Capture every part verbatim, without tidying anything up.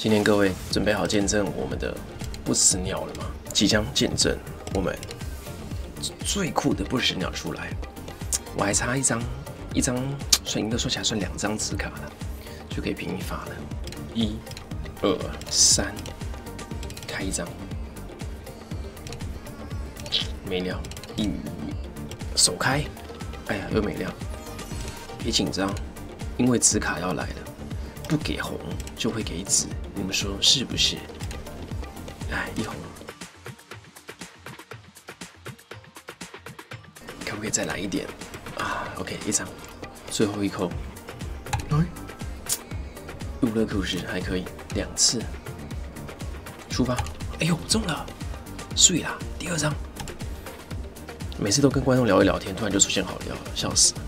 今天各位准备好见证我们的不死鸟了吗？即将见证我们最酷的不死鸟出来，我还差一张，一张算应该说起来算两张纸卡了，就可以平一发了。一、二、三，开一张，没料，一手开，哎呀又没料，别紧张，因为纸卡要来了。 不给红就会给紫，你们说是不是？哎，一红，可不可以再来一点啊 ？OK， 一张，最后一扣。哎，入乐库时还可以两次。出发！哎呦，中了，碎啦！第二张，每次都跟观众聊一聊天，突然就出现好料了，笑死了。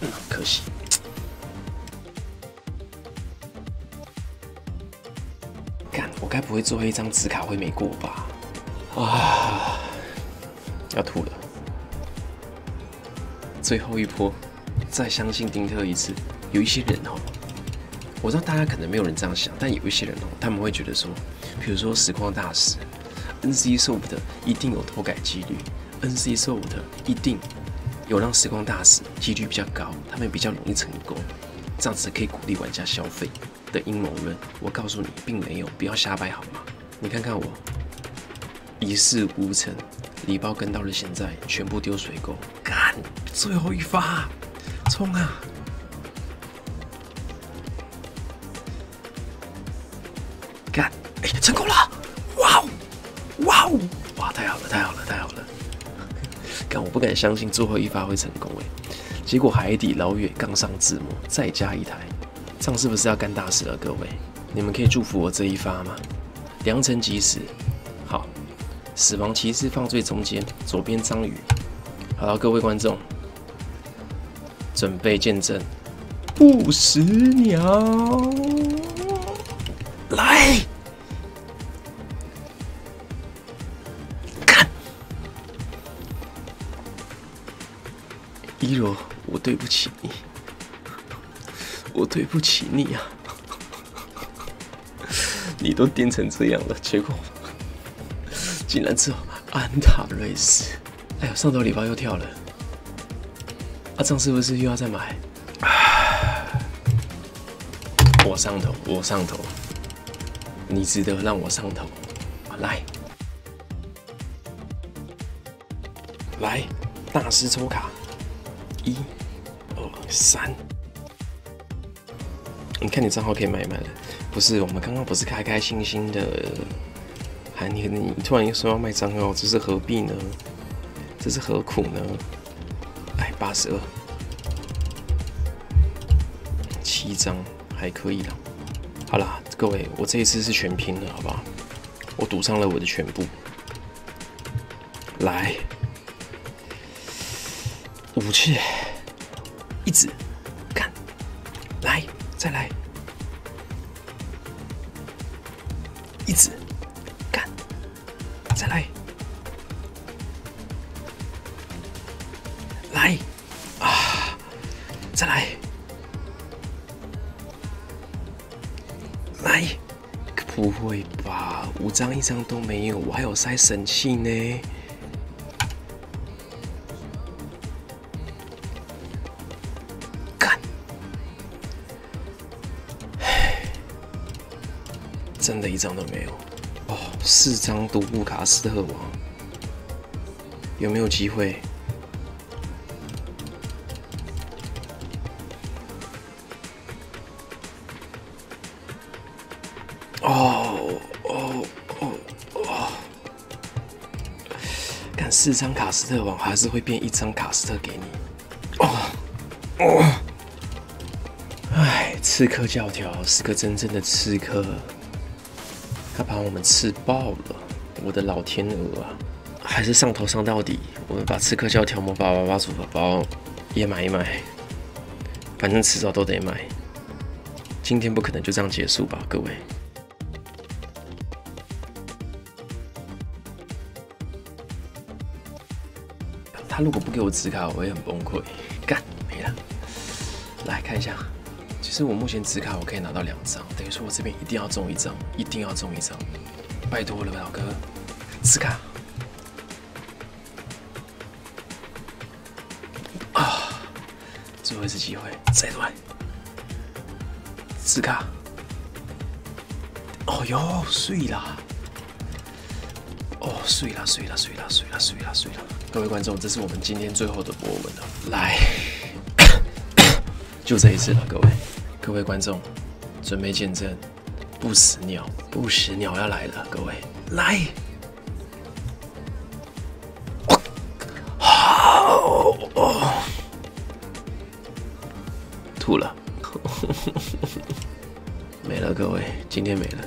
嗯，可惜。 我该不会最后一张纸卡会没过吧？啊，要吐了！最后一波，再相信丁特一次。有一些人哦，我知道大家可能没有人这样想，但有一些人哦，他们会觉得说，比如说实况大师 ，NCsoft 一定有偷改几率 ，NCsoft 一定有让实况大师几率比较高，他们比较容易成功，这样子可以鼓励玩家消费。 的阴谋论，我告诉你，并没有，不要瞎掰好吗？你看看我，一事无成，礼包跟到了现在，全部丢水沟，干，最后一发，冲啊！干，哎、欸，成功了！哇哦，哇哦，哇，太好了，太好了，太好了！干，我不敢相信最后一发会成功哎，结果海底捞月杠上字幕，再加一台。 这样是不是要干大事了？各位，你们可以祝福我这一发吗？良辰吉时，好，死亡骑士放最中间，左边章鱼。好了，各位观众，准备见证不死鸟来！看，一柔，我对不起你。 我对不起你啊！你都颠成这样了，结果竟然只有安塔瑞斯。哎呦，上周礼包又跳了，阿张是不是又要再买？我上头，我上头，你值得让我上头。来，来，大师抽卡，一、二、三。 你看你账号可以买买了，不是？我们刚刚不是开开心心的，还你你突然又说要卖账号，这是何必呢？这是何苦呢？哎，八十二，七张还可以啦。好啦，各位，我这一次是全拼了，好不好？我赌上了我的全部。来，武器，一指，看，来。 再来，一直干，再来，来啊，再来，来，不会吧？五张一张都没有，我还有塞神器呢。干。 真的，一张都没有哦！四张独步卡斯特王，有没有机会？哦哦哦哦！看四张卡斯特王，还是会变一张卡斯特给你。哦哦！哎，刺客教条是个真正的刺客。 他把我们吃爆了，我的老天鹅啊！还是上头上到底，我们把刺客教条魔法娃娃组宝宝也买一买，反正迟早都得买。今天不可能就这样结束吧，各位。他如果不给我纸卡，我也很崩溃。干没了，来看一下，其实我目前纸卡我可以拿到两张，等于说我这边一定要中一张，一定要中一张，拜托了老哥，纸卡啊！最后一次机会，再来，纸卡。哦哟，碎啦！哦，碎啦，碎啦，碎啦，碎啦，碎啦，碎啦！各位观众，这是我们今天最后的博文了，来。 就这一次了，各位，各位观众，准备见证不死鸟，不死鸟要来了，各位来！哦哦、吐了，没了，各位，今天没了。